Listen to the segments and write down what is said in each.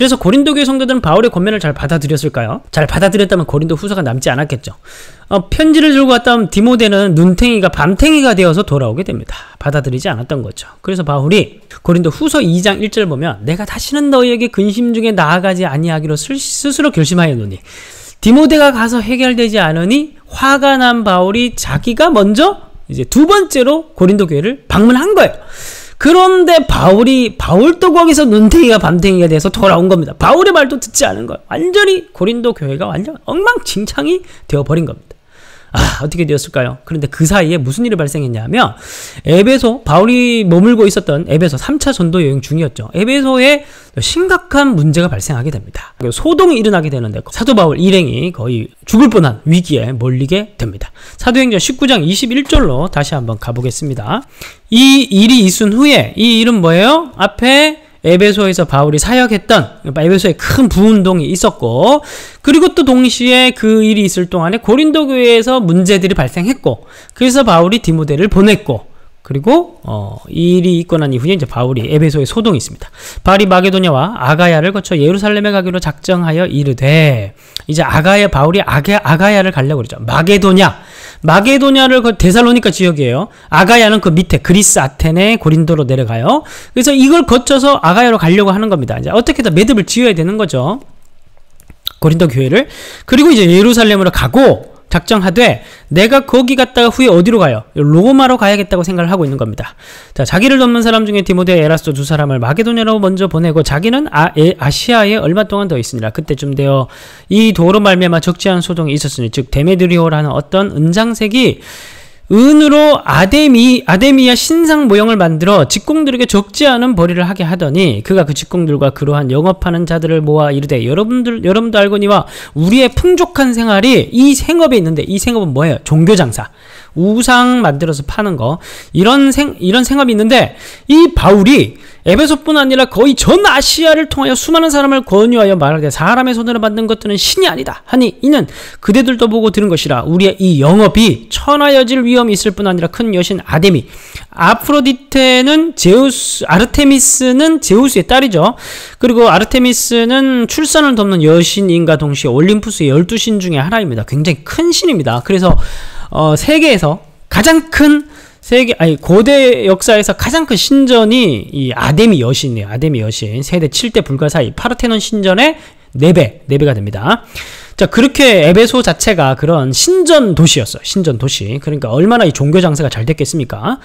그래서 고린도교의 성도들은 바울의 권면을 잘 받아들였을까요? 잘 받아들였다면 고린도 후서가 남지 않았겠죠. 편지를 들고 갔다 온 디모데는 눈탱이가 밤탱이가 되어서 돌아오게 됩니다. 받아들이지 않았던 거죠. 그래서 바울이 고린도 후서 2장 1절 보면 내가 다시는 너희에게 근심 중에 나아가지 아니하기로 스스로 결심하였노니 디모데가 가서 해결되지 않으니 화가 난 바울이 자기가 먼저 이제 두 번째로 고린도 교회를 방문한 거예요. 그런데 바울도 거기서 눈탱이가 밤탱이가 돼서 돌아온 겁니다. 바울의 말도 듣지 않은 거예요. 완전히 고린도 교회가 완전 엉망진창이 되어버린 겁니다. 어떻게 되었을까요? 그런데 그 사이에 무슨 일이 발생했냐면 에베소, 바울이 머물고 있었던 에베소 3차 전도 여행 중이었죠. 에베소에 심각한 문제가 발생하게 됩니다. 소동이 일어나게 되는데 사도 바울 일행이 거의 죽을 뻔한 위기에 몰리게 됩니다. 사도행전 19장 21절로 다시 한번 가보겠습니다. 이 일이 있은 후에, 이 일은 뭐예요? 앞에 에베소에서 바울이 사역했던 에베소에 큰 부운동이 있었고, 그리고 또 동시에 그 일이 있을 동안에 고린도 교회에서 문제들이 발생했고, 그래서 바울이 디모데를 보냈고, 그리고 일이 있고 난 이후에 이제 바울이 에베소에 소동이 있습니다. 바울이 마게도냐와 아가야를 거쳐 예루살렘에 가기로 작정하여 이르되, 이제 바울이 아가야를 가려고 그러죠. 마게도냐를 데살로니가 지역이에요. 아가야는 그 밑에 그리스 아테네 고린도로 내려가요. 그래서 이걸 거쳐서 아가야로 가려고 하는 겁니다. 이제 어떻게든 매듭을 지어야 되는 거죠. 고린도 교회를. 그리고 이제 예루살렘으로 가고 작정하되 내가 거기 갔다가 후에 어디로 가요? 로마로 가야겠다고 생각을 하고 있는 겁니다. 자, 자기를 돕는 사람 중에 디모데와 에라스도 두 사람을 마게도냐로 먼저 보내고 자기는 아시아에 얼마 동안 더 있으니라. 그때쯤 되어 이 도로 말미암아 적지 않은 소동이 있었으니, 즉 데메드리오라는 어떤 은장색이 은으로 아데미야 신상 모형을 만들어 직공들에게 적지 않은 벌이를 하게 하더니, 그가 그 직공들과 그러한 영업하는 자들을 모아 이르되 여러분도 알거니와 우리의 풍족한 생활이 이 생업에 있는데, 이 생업은 뭐예요? 종교장사, 우상 만들어서 파는 거, 이런 생업이 있는데, 이 바울이 에베소뿐 아니라 거의 전 아시아를 통하여 수많은 사람을 권유하여 말하되 사람의 손으로 만든 것들은 신이 아니다 하니, 이는 그대들도 보고 들은 것이라. 우리의 이 영업이 천하여질 위험이 있을 뿐 아니라 큰 여신 아데미, 아프로디테는 제우스, 아르테미스는 제우스의 딸이죠. 그리고 아르테미스는 출산을 돕는 여신인과 동시에 올림푸스의 12신 중에 하나입니다. 굉장히 큰 신입니다. 그래서 세계에서 가장 큰 고대 역사에서 가장 큰 신전이 이 아데미 여신이에요. 아데미 여신. 세대 7대 불가 사이 파르테논 신전의 4배가 됩니다. 자, 그렇게 에베소 자체가 그런 신전 도시였어요. 신전 도시. 그러니까 얼마나 이 종교 장사가 잘 됐겠습니까?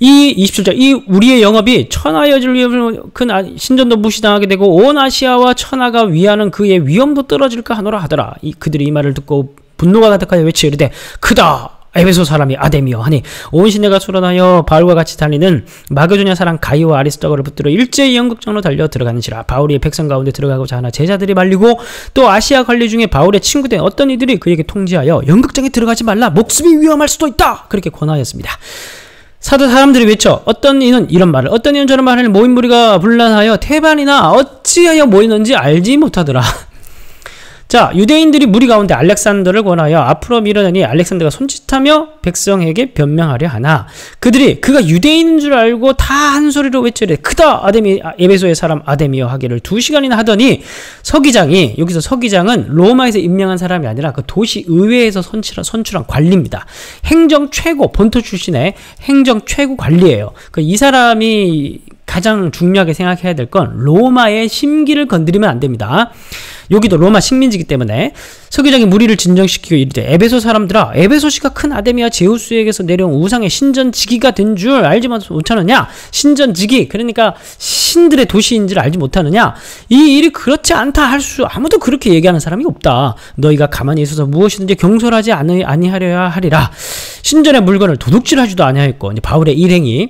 이 27절, 이 우리의 영업이 천하여질 위험을 큰 신전도 무시당하게 되고 온 아시아와 천하가 위하는 그의 위험도 떨어질까 하노라 하더라. 그들이 이 말을 듣고 분노가 가득하여 외치 이르되 크다 에베소 사람이 아데미여 하니, 온 시내가 수련하여 바울과 같이 달리는 마게도냐 사람 가이와 아리스도가를 붙들어 일제히 영극장으로 달려 들어가는지라. 바울이 백성 가운데 들어가고자 하나 제자들이 말리고 또 아시아 관리 중에 바울의 친구된 어떤 이들이 그에게 통지하여 영극장에 들어가지 말라, 목숨이 위험할 수도 있다 그렇게 권하였습니다. 사람들이 외쳐 어떤 이는 이런 말을, 어떤 이는 저런 말을, 모인 무리가 분란하여 태반이나 어찌하여 모이는지 알지 못하더라. 자, 유대인들이 무리 가운데 알렉산더를 권하여 앞으로 밀어내니 알렉산더가 손짓하며 백성에게 변명하려 하나 그들이 그가 유대인인 줄 알고 다 한 소리로 외치되 크다 에베소의 사람 아데미여 하기를 2시간이나 하더니, 서기장이, 여기서 서기장은 로마에서 임명한 사람이 아니라 그 도시 의회에서 선출한 관리입니다. 행정 최고, 본토 출신의 행정 최고 관리예요. 이 사람이 가장 중요하게 생각해야 될 건 로마의 심기를 건드리면 안 됩니다. 여기도 로마 식민지이기 때문에 서기장이 무리를 진정시키고 이르되 에베소 사람들아, 에베소시가 큰 아데미와 제우스에게서 내려온 우상의 신전지기가 된 줄 알지 못하느냐? 신전지기, 그러니까 신들의 도시인 줄 알지 못하느냐? 이 일이 그렇지 않다 할 수 아무도 그렇게 얘기하는 사람이 없다. 너희가 가만히 있어서 무엇이든지 경솔하지 아니하려야 하리라. 신전의 물건을 도둑질하지도 아니하였고, 이제 바울의 일행이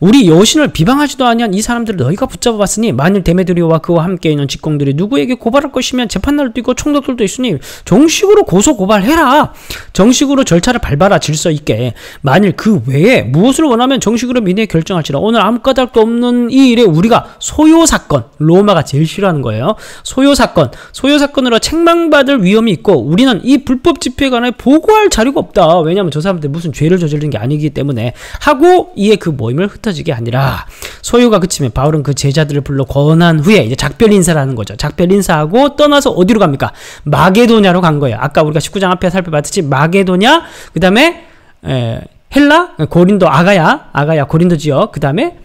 우리 여신을 비방하지도 아니한 이 사람들을 너희가 붙잡아 봤으니 만일 데메드리오와 그와 함께 있는 직공들이 누구에게 고발할 것이면 재판날도 있고 총독들도 있으니 정식으로 고소 고발해라. 정식으로 절차를 밟아라. 질서 있게. 만일 그 외에 무엇을 원하면 정식으로 민회에 결정할지라. 오늘 아무 까닭도 없는 이 일에 우리가 소요사건, 로마가 제일 싫어하는 거예요. 소요사건으로 책망받을 위험이 있고 우리는 이 불법 집회에 관해 보고할 자료가 없다. 왜냐하면 저 사람들 무슨 죄를 저지른 게 아니기 때문에 하고 이에 그 모임을 흩어집니다. 흩어지게 아니라 소요가 그치면 바울은 그 제자들을 불러 권한 후에 이제 작별 인사를 하는 거죠. 작별 인사하고 떠나서 어디로 갑니까? 마게도냐로 간 거예요. 아까 우리가 19장 앞에 살펴봤듯이 마게도냐, 그 다음에 헬라, 고린도, 아가야 고린도 지역, 그 다음에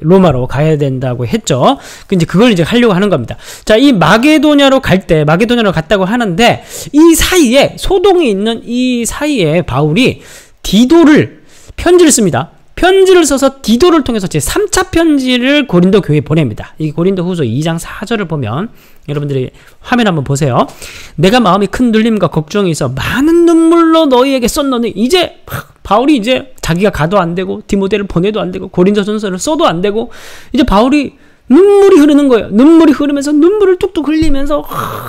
로마로 가야 된다고 했죠. 이제 그걸 이제 하려고 하는 겁니다. 자, 이 마게도냐로 갈 때, 마게도냐로 갔다고 하는데, 이 사이에, 소동이 있는 이 사이에 바울이 디도를, 편지를 씁니다. 편지를 써서 디도를 통해서 제3차 편지를 고린도 교회에 보냅니다. 이 고린도 후서 2장 4절을 보면, 여러분들이 화면 한번 보세요. 내가 마음이 큰 눌림과 걱정이 있어 많은 눈물로 너희에게 썼노니, 이제 바울이 이제 자기가 가도 안 되고 디모데를 보내도 안 되고 고린도전서를 써도 안 되고 이제 바울이 눈물이 흐르는 거예요. 눈물이 흐르면서 눈물을 뚝뚝 흘리면서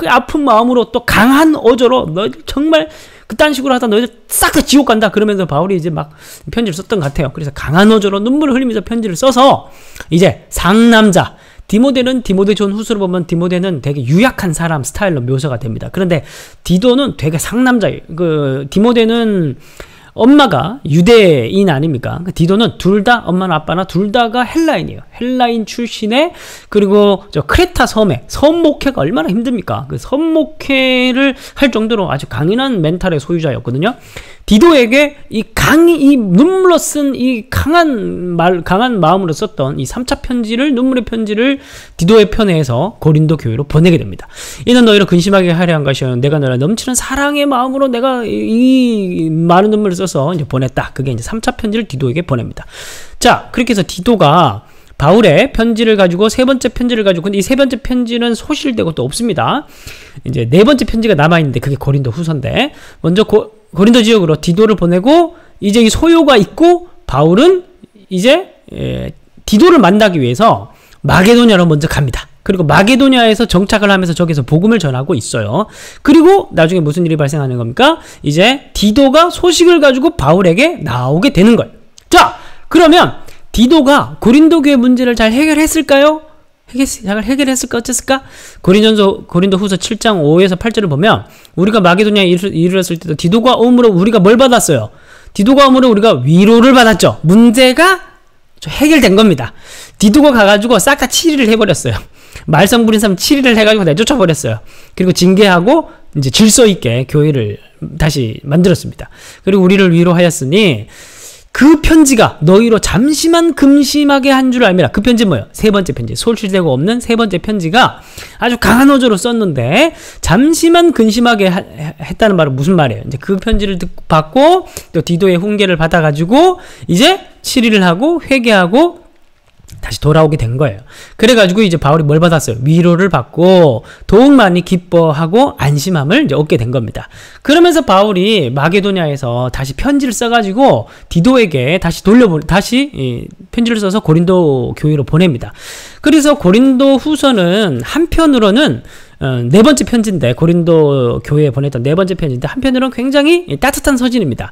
아픈 마음으로 또 강한 어조로 너희들 정말 그딴 식으로 하다 너희들 싹 다 지옥 간다 그러면서 바울이 이제 막 편지를 썼던 것 같아요. 그래서 강한 어조로 눈물을 흘리면서 편지를 써서 이제 상남자 디모데는 디모데전 후서를 보면 디모데는 되게 유약한 사람 스타일로 묘사가 됩니다. 그런데 디도는 되게 상남자예요. 그 디모데는 엄마가 유대인 아닙니까? 디도는 둘 다 엄마나 아빠나 둘 다가 헬라인이에요. 헬라인 출신에 그리고 저 크레타 섬에 선목회가 얼마나 힘듭니까? 그 선목회를 할 정도로 아주 강인한 멘탈의 소유자였거든요. 디도에게 이 눈물로 쓴 이 강한 마음으로 썼던 이 3차 편지를 눈물의 편지를 디도의 편에서 고린도 교회로 보내게 됩니다. 이는 너희를 근심하게 하려 한 것이요 내가 너희를 넘치는 사랑의 마음으로 내가 이 많은 눈물을 써서 이제 보냈다. 그게 이제 3차 편지를 디도에게 보냅니다. 자, 그렇게 해서 디도가 바울의 편지를 가지고 세 번째 편지를 가지고 근데 이 세 번째 편지는 소실되고 또 없습니다. 이제 네 번째 편지가 남아 있는데 그게 고린도 후서인데 먼저 고린도 지역으로 디도를 보내고 이제 이 소요가 있고 바울은 이제 디도를 만나기 위해서 마게도냐로 먼저 갑니다. 그리고 마게도냐에서 정착을 하면서 저기서 복음을 전하고 있어요. 그리고 나중에 무슨 일이 발생하는 겁니까? 이제 디도가 소식을 가지고 바울에게 나오게 되는 거예요. 자, 그러면 디도가 고린도 교회 문제를 잘 해결했을까요? 해결했을까? 어쨌을까? 고린도 후서 7장 5에서 8절을 보면 우리가 마게도냐에 이르렀을 때도 디도가 오므로 우리가 뭘 받았어요? 디도가 오므로 우리가 위로를 받았죠. 문제가 해결된 겁니다. 디도가 가가지고 싹 다 치리를 해버렸어요. 말썽 부린 사람 치리를 해가지고 내쫓아버렸어요. 그리고 징계하고 이제 질서 있게 교회를 다시 만들었습니다. 그리고 우리를 위로하였으니 그 편지가 너희로 잠시만 금심하게 한 줄 알미라. 그 편지 뭐예요? 세 번째 편지. 소실되고 없는 세 번째 편지가 아주 강한 어조로 썼는데 잠시만 근심하게 했다는 말은 무슨 말이에요? 이제 그 편지를 받고 또 디도의 훈계를 받아가지고 이제 치리를 하고 회개하고 다시 돌아오게 된 거예요. 그래가지고 이제 바울이 뭘 받았어요? 위로를 받고 더욱 많이 기뻐하고 안심함을 이제 얻게 된 겁니다. 그러면서 바울이 마게도냐에서 다시 편지를 써가지고 디도에게 다시 편지를 써서 고린도 교회로 보냅니다. 그래서 고린도 후서는 한편으로는 네 번째 편지인데 고린도 교회에 보냈던 네 번째 편지인데 한편으로는 굉장히 따뜻한 서신입니다.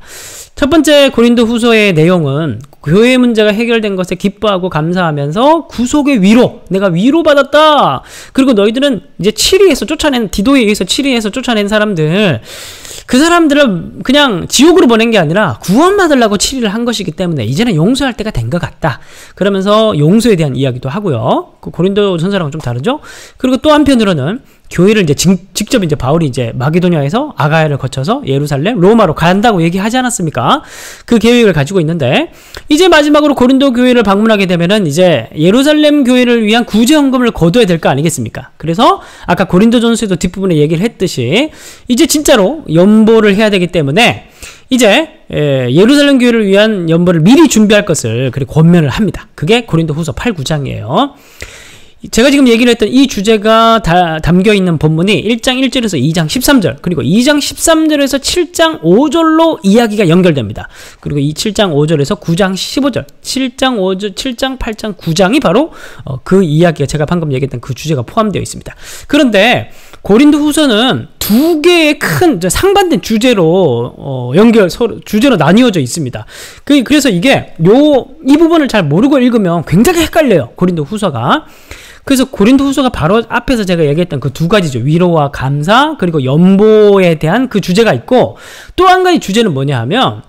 첫 번째 고린도 후서의 내용은 교회 문제가 해결된 것에 기뻐하고 감사하면서 구속의 위로, 내가 위로받았다. 그리고 너희들은 이제 디도에 의해서 치리에서 쫓아낸 사람들, 그 사람들을 그냥 지옥으로 보낸 게 아니라 구원받으려고 치리를 한 것이기 때문에 이제는 용서할 때가 된 것 같다. 그러면서 용서에 대한 이야기도 하고요. 고린도 전서랑은 좀 다르죠. 그리고 또 한편으로는 교회를 이제 직접 이제 바울이 이제 마게도냐에서 아가야를 거쳐서 예루살렘, 로마로 간다고 얘기하지 않았습니까? 그 계획을 가지고 있는데 이제 마지막으로 고린도 교회를 방문하게 되면은 이제 예루살렘 교회를 위한 구제 헌금을 거둬야 될 거 아니겠습니까? 그래서 아까 고린도전서에도 뒷부분에 얘기를 했듯이 이제 진짜로 연보를 해야 되기 때문에 이제 예루살렘 교회를 위한 연보를 미리 준비할 것을 그리고 권면을 합니다. 그게 고린도 후서 8, 9장이에요. 제가 지금 얘기를 했던 이 주제가 담겨있는 본문이 1장 1절에서 2장 13절 그리고 2장 13절에서 7장 5절로 이야기가 연결됩니다. 그리고 이 7장 5절에서 9장 15절 7장 8장 9장이 바로 그 이야기가 제가 방금 얘기했던 그 주제가 포함되어 있습니다. 그런데 고린도 후서는 두 개의 큰 상반된 주제로 주제로 나뉘어져 있습니다. 그래서 이게 이 부분을 잘 모르고 읽으면 굉장히 헷갈려요. 고린도 후서가. 그래서 고린도 후서가 바로 앞에서 제가 얘기했던 그 두 가지죠. 위로와 감사 그리고 연보에 대한 그 주제가 있고 또 한 가지 주제는 뭐냐 하면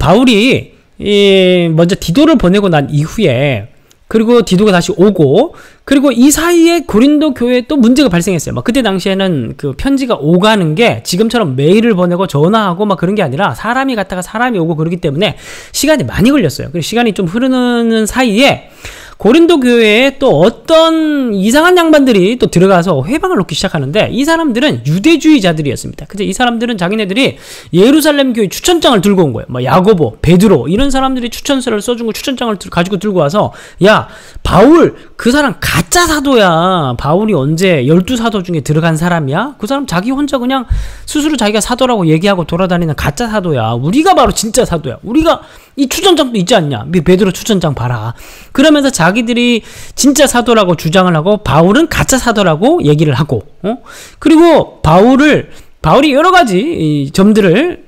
바울이 이 먼저 디도를 보내고 난 이후에, 그리고 디도가 다시 오고, 그리고 이 사이에 고린도 교회에 또 문제가 발생했어요. 막 그때 당시에는 그 편지가 오가는 게 지금처럼 메일을 보내고 전화하고 막 그런 게 아니라 사람이 갔다가 사람이 오고 그러기 때문에 시간이 많이 걸렸어요. 그리고 시간이 좀 흐르는 사이에 고린도 교회에 또 어떤 이상한 양반들이 또 들어가서 회방을 놓기 시작하는데, 이 사람들은 유대주의자들이었습니다. 근데 이 사람들은 자기네들이 예루살렘 교회 추천장을 들고 온 거예요. 뭐 야고보, 베드로 이런 사람들이 추천서를 써준 거 추천장을 가지고 들고 와서, 야 바울 그 사람 가짜 사도야. 바울이 언제 12사도 중에 들어간 사람이야? 그 사람 자기 혼자 그냥 스스로 자기가 사도라고 얘기하고 돌아다니는 가짜 사도야. 우리가 바로 진짜 사도야. 우리가 이 추천장도 있지 않냐? 베드로 추천장 봐라. 그러면서 자기들이 진짜 사도라고 주장을 하고, 바울은 가짜 사도라고 얘기를 하고, 그리고 바울이 여러 가지 점들을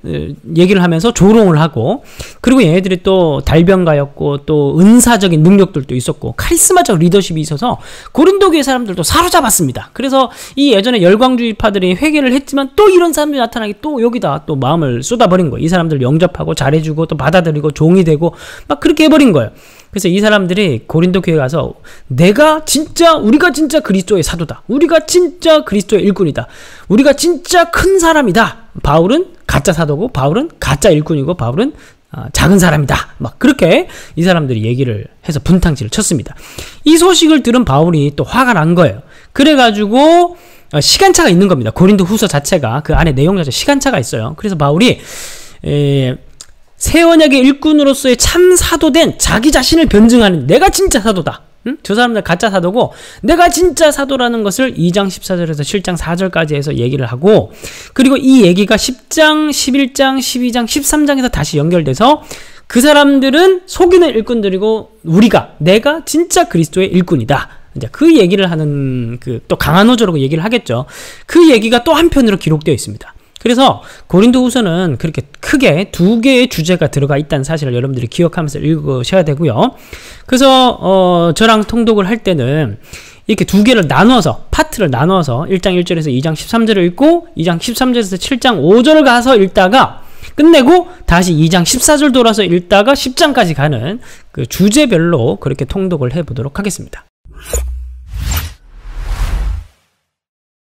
얘기를 하면서 조롱을 하고, 그리고 얘네들이 또 달변가였고 또 은사적인 능력들도 있었고 카리스마적 리더십이 있어서 고린도교의 사람들도 사로잡았습니다. 그래서 이 예전에 열광주의파들이 회개를 했지만 또 이런 사람들이 나타나기, 또 여기다 또 마음을 쏟아버린 거예요. 이 사람들 영접하고 잘해주고 또 받아들이고 종이 되고 막 그렇게 해버린 거예요. 그래서 이 사람들이 고린도 교회에 가서 우리가 진짜 그리스도의 사도다. 우리가 진짜 그리스도의 일꾼이다. 우리가 진짜 큰 사람이다. 바울은 가짜 사도고, 바울은 가짜 일꾼이고, 바울은 작은 사람이다. 막 그렇게 이 사람들이 얘기를 해서 분탕질을 쳤습니다. 이 소식을 들은 바울이 또 화가 난 거예요. 그래가지고 시간차가 있는 겁니다. 고린도 후서 자체가, 그 안에 내용 자체 시간차가 있어요. 그래서 바울이 새 언약의 일꾼으로서의 참 사도된 자기 자신을 변증하는, 내가 진짜 사도다. 응? 저 사람들 가짜 사도고 내가 진짜 사도라는 것을 2장 14절에서 7장 4절까지 해서 얘기를 하고, 그리고 이 얘기가 10장, 11장, 12장, 13장에서 다시 연결돼서 그 사람들은 속이는 일꾼들이고 내가 진짜 그리스도의 일꾼이다. 이제 그 얘기를 하는, 그 또 강한 호조라고 얘기를 하겠죠. 그 얘기가 또 한편으로 기록되어 있습니다. 그래서 고린도 후서는 그렇게 크게 두 개의 주제가 들어가 있다는 사실을 여러분들이 기억하면서 읽으셔야 되고요. 그래서 저랑 통독을 할 때는 이렇게 두 개를 나눠서, 파트를 나눠서 1장 1절에서 2장 13절을 읽고 2장 13절에서 7장 5절을 가서 읽다가 끝내고 다시 2장 14절 돌아서 읽다가 10장까지 가는 그 주제별로 그렇게 통독을 해보도록 하겠습니다.